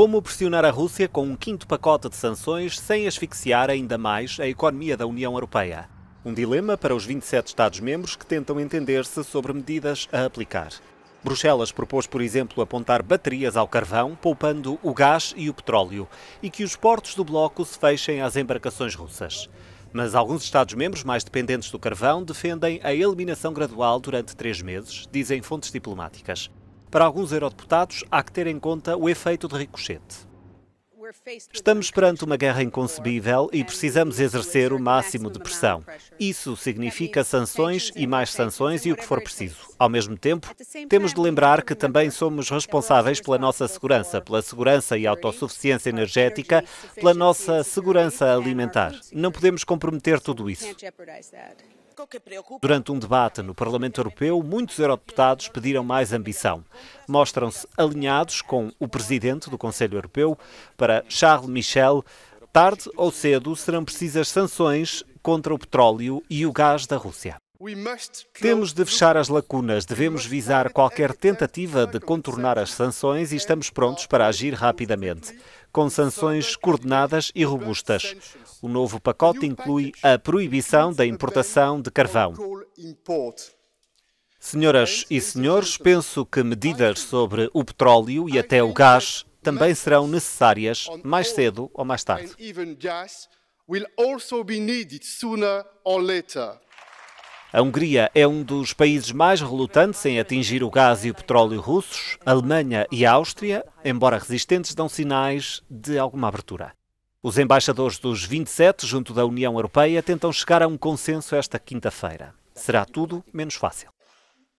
Como pressionar a Rússia com um quinto pacote de sanções sem asfixiar ainda mais a economia da União Europeia? Um dilema para os 27 Estados-membros que tentam entender-se sobre medidas a aplicar. Bruxelas propôs, por exemplo, apontar baterias ao carvão, poupando o gás e o petróleo, e que os portos do bloco se fechem às embarcações russas. Mas alguns Estados-membros mais dependentes do carvão defendem a eliminação gradual durante 3 meses, dizem fontes diplomáticas. Para alguns eurodeputados, há que ter em conta o efeito de ricochete. Estamos perante uma guerra inconcebível e precisamos exercer o máximo de pressão. Isso significa sanções e mais sanções e o que for preciso. Ao mesmo tempo, temos de lembrar que também somos responsáveis pela nossa segurança, pela segurança e autossuficiência energética, pela nossa segurança alimentar. Não podemos comprometer tudo isso. Durante um debate no Parlamento Europeu, muitos eurodeputados pediram mais ambição. Mostram-se alinhados com o presidente do Conselho Europeu. Para Charles Michel, tarde ou cedo serão precisas sanções contra o petróleo e o gás da Rússia. Temos de fechar as lacunas, devemos visar qualquer tentativa de contornar as sanções e estamos prontos para agir rapidamente, com sanções coordenadas e robustas. O novo pacote inclui a proibição da importação de carvão. Senhoras e senhores, penso que medidas sobre o petróleo e até o gás também serão necessárias mais cedo ou mais tarde. A Hungria é um dos países mais relutantes em atingir o gás e o petróleo russos. A Alemanha e a Áustria, embora resistentes, dão sinais de alguma abertura. Os embaixadores dos 27, junto da União Europeia, tentam chegar a um consenso esta quinta-feira. Será tudo menos fácil.